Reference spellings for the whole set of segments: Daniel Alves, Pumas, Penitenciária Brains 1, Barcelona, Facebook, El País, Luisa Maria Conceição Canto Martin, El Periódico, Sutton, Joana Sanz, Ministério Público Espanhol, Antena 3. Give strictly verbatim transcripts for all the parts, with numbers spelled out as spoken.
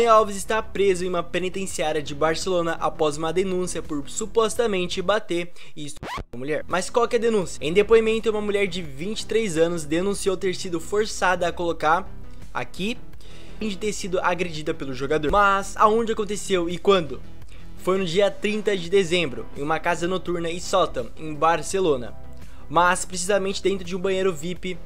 Daniel Alves está preso em uma penitenciária de Barcelona após uma denúncia por supostamente bater e estuprar uma mulher. Mas qual que é a denúncia? Em depoimento, uma mulher de vinte e três anos denunciou ter sido forçada a colocar aqui de ter sido agredida pelo jogador. Mas aonde aconteceu e quando? Foi no dia trinta de dezembro, em uma casa noturna e sótão, em Barcelona. Mas precisamente dentro de um banheiro V I P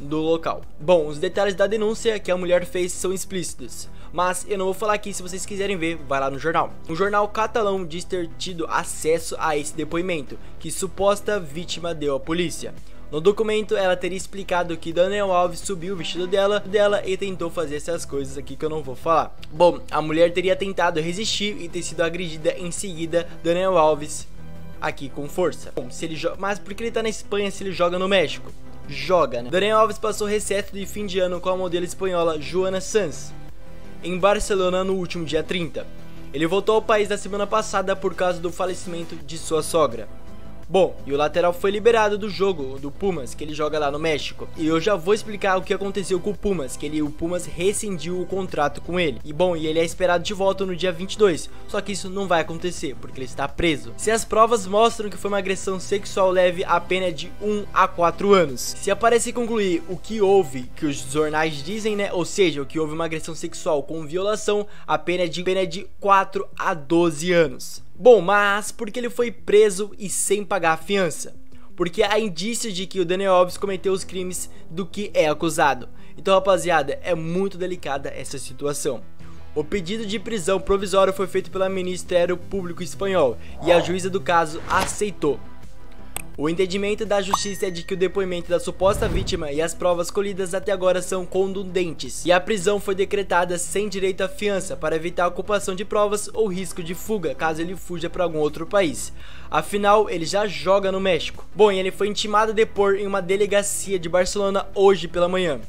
do local. Bom, os detalhes da denúncia que a mulher fez são explícitos, mas eu não vou falar aqui. Se vocês quiserem ver, vai lá no jornal. Um jornal catalão diz ter tido acesso a esse depoimento que suposta vítima deu à polícia. No documento, ela teria explicado que Daniel Alves subiu o vestido dela, dela e tentou fazer essas coisas aqui que eu não vou falar. Bom, a mulher teria tentado resistir e ter sido agredida em seguida. Daniel Alves aqui com força. Bom, se ele joga, mas por que ele tá na Espanha se ele joga no México? Joga, né? Daniel Alves passou recesso de fim de ano com a modelo espanhola Joana Sanz em Barcelona no último dia trinta. Ele voltou ao país na semana passada por causa do falecimento de sua sogra. Bom, e o lateral foi liberado do jogo do Pumas, que ele joga lá no México. E eu já vou explicar o que aconteceu com o Pumas, que ele, o Pumas rescindiu o contrato com ele. E bom, e ele é esperado de volta no dia vinte e dois, só que isso não vai acontecer, porque ele está preso. Se as provas mostram que foi uma agressão sexual leve, a pena é de um a quatro anos. Se aparecer e concluir o que houve, que os jornais dizem, né, ou seja, o que houve uma agressão sexual com violação, a pena é de, pena é de quatro a doze anos. Bom, mas por que ele foi preso e sem pagar a fiança? Porque há indícios de que o Daniel Alves cometeu os crimes do que é acusado. Então, rapaziada, é muito delicada essa situação. O pedido de prisão provisória foi feito pelo Ministério Público Espanhol e a juíza do caso aceitou. O entendimento da justiça é de que o depoimento da suposta vítima e as provas colhidas até agora são contundentes, e a prisão foi decretada sem direito à fiança para evitar a ocupação de provas ou risco de fuga, caso ele fuja para algum outro país. Afinal, ele já joga no México. Bom, e ele foi intimado a depor em uma delegacia de Barcelona hoje pela manhã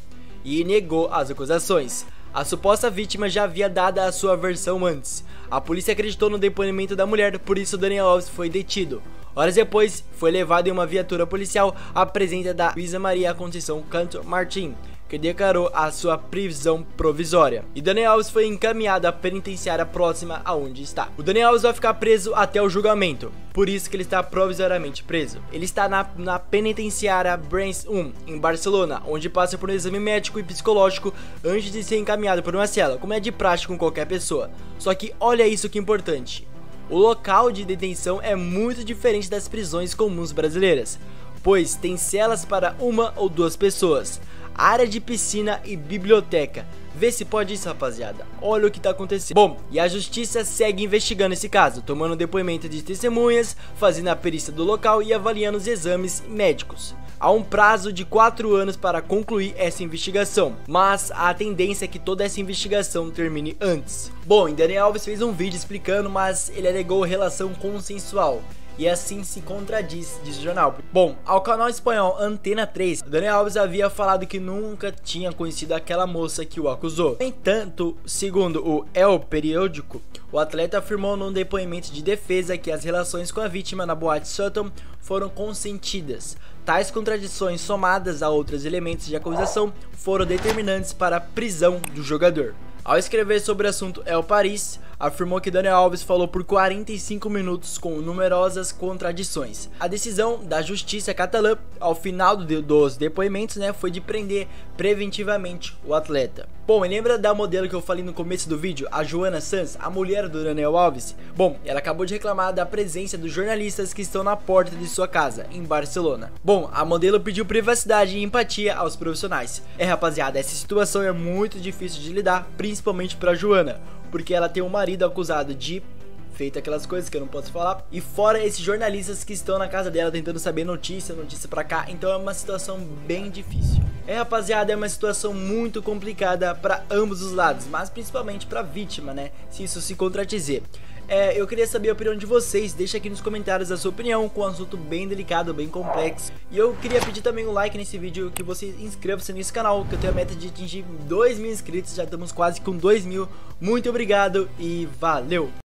e negou as acusações. A suposta vítima já havia dado a sua versão antes. A polícia acreditou no depoimento da mulher, por isso Daniel Alves foi detido. Horas depois, foi levado em uma viatura policial à presença da Luisa Maria Conceição Canto Martin, que declarou a sua prisão provisória. E Daniel Alves foi encaminhado à penitenciária próxima aonde está. O Daniel Alves vai ficar preso até o julgamento, por isso que ele está provisoriamente preso. Ele está na, na Penitenciária Brains um, em Barcelona, onde passa por um exame médico e psicológico antes de ser encaminhado por uma cela, como é de prática com qualquer pessoa. Só que olha isso que importante. O local de detenção é muito diferente das prisões comuns brasileiras, pois tem celas para uma ou duas pessoas, área de piscina e biblioteca. Vê se pode isso, rapaziada. Olha o que tá acontecendo. Bom, e a justiça segue investigando esse caso, tomando depoimento de testemunhas, fazendo a perícia do local e avaliando os exames médicos. Há um prazo de quatro anos para concluir essa investigação, mas a tendência é que toda essa investigação termine antes. Bom, e Daniel Alves fez um vídeo explicando, mas ele alegou relação consensual e assim se contradiz, diz o jornal. Bom, ao canal espanhol Antena três, Daniel Alves havia falado que nunca tinha conhecido aquela moça que o acusou. No entanto, segundo o El Periódico, o atleta afirmou num depoimento de defesa que as relações com a vítima na boate Sutton foram consentidas. Tais contradições, somadas a outros elementos de acusação, foram determinantes para a prisão do jogador. Ao escrever sobre o assunto El País, afirmou que Daniel Alves falou por quarenta e cinco minutos com numerosas contradições. A decisão da justiça catalã, ao final do, dos depoimentos, né, foi de prender preventivamente o atleta. Bom, e lembra da modelo que eu falei no começo do vídeo, a Joana Sanz, a mulher do Daniel Alves? Bom, ela acabou de reclamar da presença dos jornalistas que estão na porta de sua casa, em Barcelona. Bom, a modelo pediu privacidade e empatia aos profissionais. É, rapaziada, essa situação é muito difícil de lidar, principalmente pra Joana, porque ela tem um marido acusado de feito aquelas coisas que eu não posso falar, e fora esses jornalistas que estão na casa dela tentando saber notícia, notícia pra cá. Então é uma situação bem difícil. É, rapaziada, é uma situação muito complicada pra ambos os lados, mas principalmente pra vítima, né, se isso se contradizer. É, eu queria saber a opinião de vocês. Deixa aqui nos comentários a sua opinião, com um assunto bem delicado, bem complexo. E eu queria pedir também um like nesse vídeo, que você inscreva-se nesse canal, que eu tenho a meta de atingir dois mil inscritos. Já estamos quase com dois mil. Muito obrigado e valeu!